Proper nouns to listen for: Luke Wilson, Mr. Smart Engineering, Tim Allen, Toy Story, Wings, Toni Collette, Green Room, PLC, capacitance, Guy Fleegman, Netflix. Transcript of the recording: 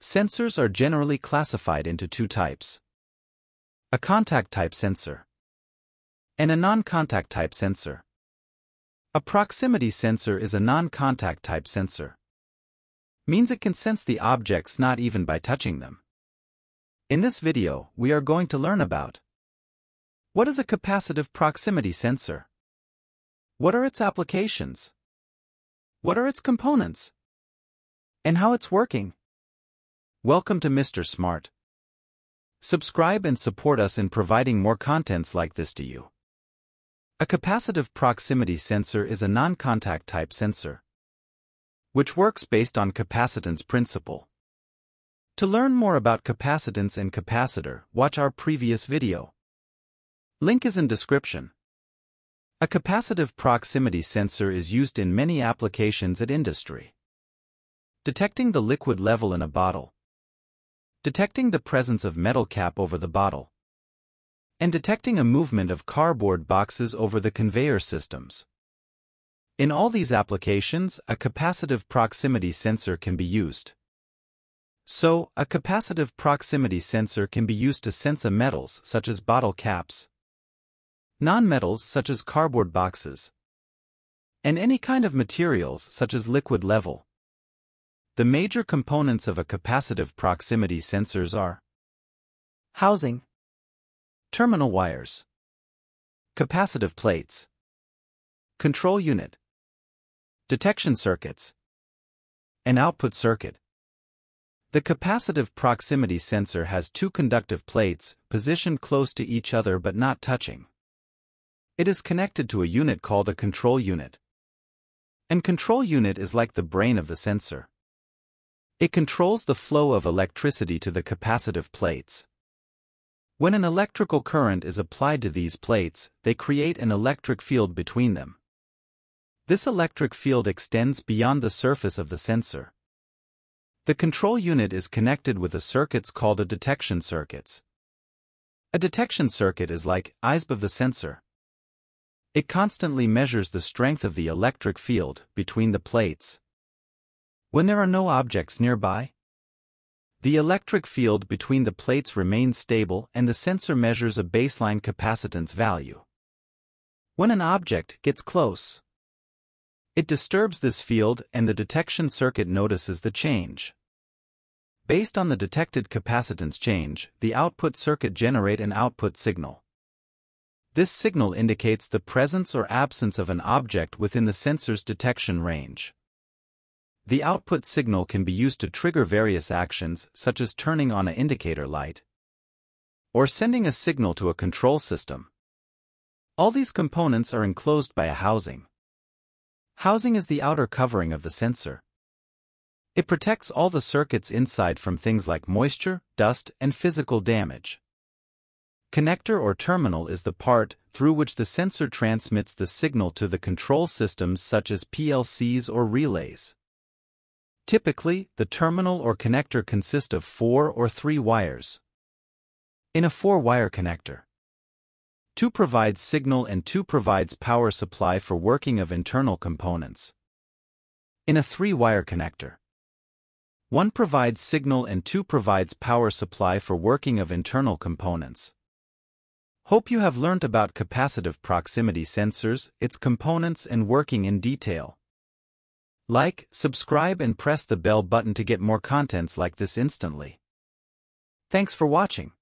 Sensors are generally classified into two types: a contact type sensor and a non-contact type sensor. A proximity sensor is a non-contact type sensor. Means it can sense the objects not even by touching them. In this video, we are going to learn about: what is a capacitive proximity sensor? What are its applications? What are its components? And how it's working? Welcome to Mr. Smart. Subscribe and support us in providing more contents like this to you. A capacitive proximity sensor is a non-contact type sensor, which works based on capacitance principle. To learn more about capacitance and capacitor, watch our previous video. Link is in description. A capacitive proximity sensor is used in many applications at industry. Detecting the liquid level in a bottle, detecting the presence of metal cap over the bottle, and detecting a movement of cardboard boxes over the conveyor systems. In all these applications, a capacitive proximity sensor can be used. So, a capacitive proximity sensor can be used to sense metals such as bottle caps, non-metals such as cardboard boxes, and any kind of materials such as liquid level. The major components of a capacitive proximity sensors are housing, terminal wires, capacitive plates, control unit, detection circuits, and output circuit. The capacitive proximity sensor has two conductive plates positioned close to each other but not touching. It is connected to a unit called a control unit. And control unit is like the brain of the sensor. It controls the flow of electricity to the capacitive plates. When an electrical current is applied to these plates, they create an electric field between them. This electric field extends beyond the surface of the sensor. The control unit is connected with a circuit called a detection circuit. A detection circuit is like the eyes of the sensor. It constantly measures the strength of the electric field between the plates. When there are no objects nearby, the electric field between the plates remains stable and the sensor measures a baseline capacitance value. When an object gets close, it disturbs this field and the detection circuit notices the change. Based on the detected capacitance change, the output circuit generates an output signal. This signal indicates the presence or absence of an object within the sensor's detection range. The output signal can be used to trigger various actions such as turning on an indicator light or sending a signal to a control system. All these components are enclosed by a housing. Housing is the outer covering of the sensor. It protects all the circuits inside from things like moisture, dust, and physical damage. Connector or terminal is the part through which the sensor transmits the signal to the control systems such as PLCs or relays. Typically, the terminal or connector consists of 4 or 3 wires. In a 4-wire connector, 2 provides signal and 2 provides power supply for working of internal components. In a 3-wire connector, 1 provides signal and 2 provides power supply for working of internal components. Hope you have learned about capacitive proximity sensors, its components and working in detail. Like, subscribe and press the bell button to get more contents like this instantly. Thanks for watching.